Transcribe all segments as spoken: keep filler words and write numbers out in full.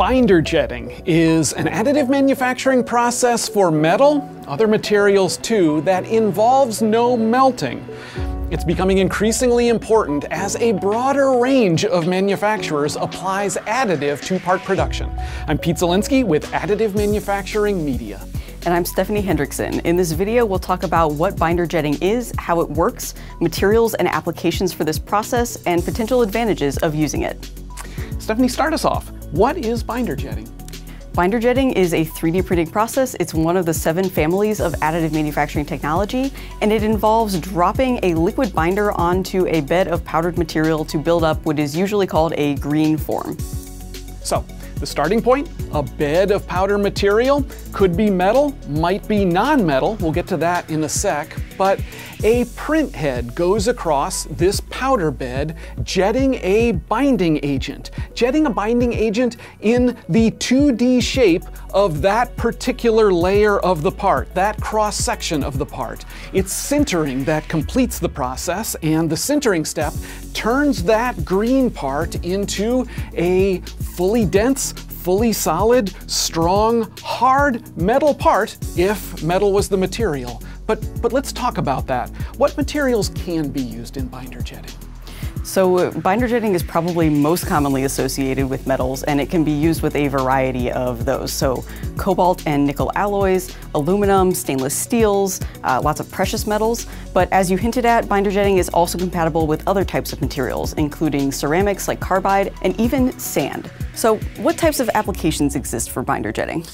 Binder jetting is an additive manufacturing process for metal, other materials too, that involves no melting. It's becoming increasingly important as a broader range of manufacturers applies additive to part production. I'm Pete Zelinski with Additive Manufacturing Media. And I'm Stephanie Hendrickson. In this video, we'll talk about what binder jetting is, how it works, materials and applications for this process, and potential advantages of using it. Stephanie, start us off. What is binder jetting? Binder jetting is a three D printing process. It's one of the seven families of additive manufacturing technology, and it involves dropping a liquid binder onto a bed of powdered material to build up what is usually called a green form. So, the starting point, a bed of powder material, could be metal, might be non-metal, we'll get to that in a sec, but a print head goes across this powder bed, jetting a binding agent, jetting a binding agent in the two D shape of that particular layer of the part, that cross-section of the part. It's sintering that completes the process, and the sintering step turns that green part into a fully dense, fully solid, strong, hard metal part, if metal was the material. But, but let's talk about that. What materials can be used in binder jetting? So binder jetting is probably most commonly associated with metals, and it can be used with a variety of those. So cobalt and nickel alloys, aluminum, stainless steels, uh, lots of precious metals. But as you hinted at, binder jetting is also compatible with other types of materials, including ceramics like carbide and even sand. So what types of applications exist for binder jetting?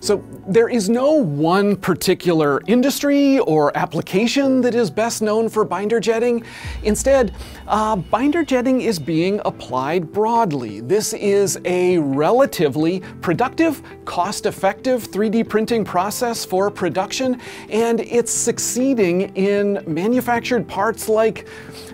So there is no one particular industry or application that is best known for binder jetting. Instead, uh, binder jetting is being applied broadly. This is a relatively productive, cost-effective three D printing process for production, and it's succeeding in manufactured parts like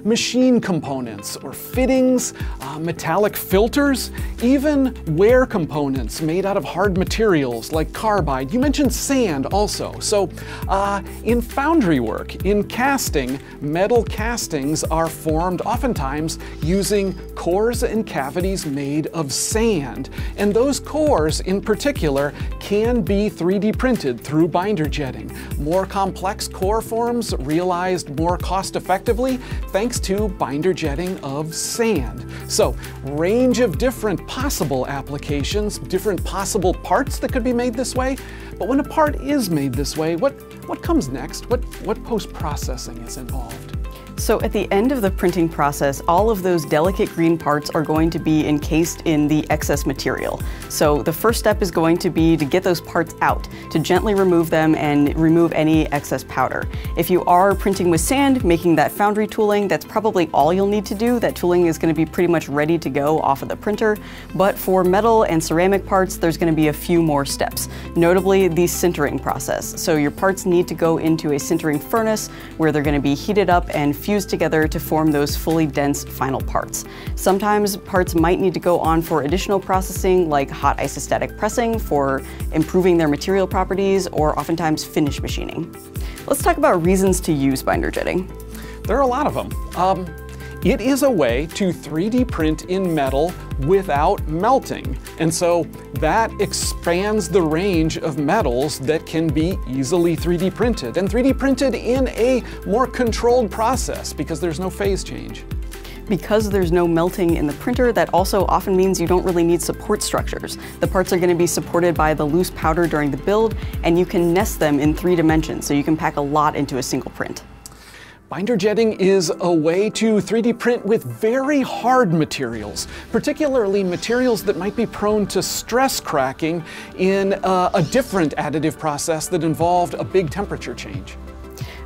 machine components or fittings, uh, metallic filters, even wear components made out of hard materials like carbide. You mentioned sand also. So uh, in foundry work, in casting, metal castings are formed oftentimes using cores and cavities made of sand. And those cores in particular can be three D printed through binder jetting. More complex core forms realized more cost effectively thanks to binder jetting of sand. So range of different possible applications, different possible parts that could be made this This way, but when a part is made this way, what, what comes next? What, what post-processing is involved? So at the end of the printing process, all of those delicate green parts are going to be encased in the excess material. So the first step is going to be to get those parts out, to gently remove them and remove any excess powder. If you are printing with sand, making that foundry tooling, that's probably all you'll need to do. That tooling is going to be pretty much ready to go off of the printer. But for metal and ceramic parts, there's going to be a few more steps, notably the sintering process. So your parts need to go into a sintering furnace where they're going to be heated up and fused together to form those fully dense final parts. Sometimes parts might need to go on for additional processing like hot isostatic pressing for improving their material properties or oftentimes finish machining. Let's talk about reasons to use binder jetting. There are a lot of them. Um, it is a way to three D print in metal without melting. And so that expands the range of metals that can be easily three D printed, and three D printed in a more controlled process because there's no phase change. Because there's no melting in the printer, that also often means you don't really need support structures. The parts are going to be supported by the loose powder during the build, and you can nest them in three dimensions, so you can pack a lot into a single print. Binder jetting is a way to three D print with very hard materials, particularly materials that might be prone to stress cracking in uh, a different additive process that involved a big temperature change.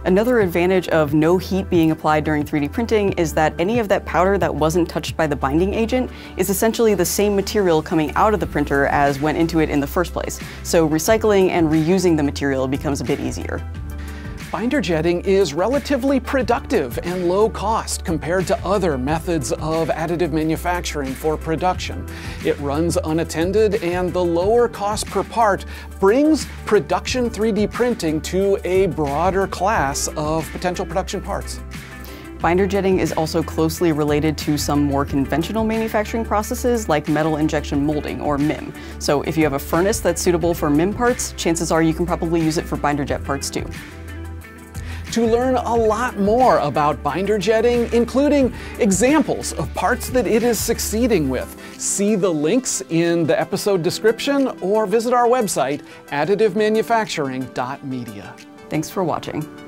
Another advantage of no heat being applied during three D printing is that any of that powder that wasn't touched by the binding agent is essentially the same material coming out of the printer as went into it in the first place. So recycling and reusing the material becomes a bit easier. Binder jetting is relatively productive and low cost compared to other methods of additive manufacturing for production. It runs unattended, and the lower cost per part brings production three D printing to a broader class of potential production parts. Binder jetting is also closely related to some more conventional manufacturing processes like metal injection molding, or M I M. So if you have a furnace that's suitable for M I M parts, chances are you can probably use it for binder jet parts too. To learn a lot more about binder jetting, including examples of parts that it is succeeding with, see the links in the episode description or visit our website, additive manufacturing dot media. Thanks for watching.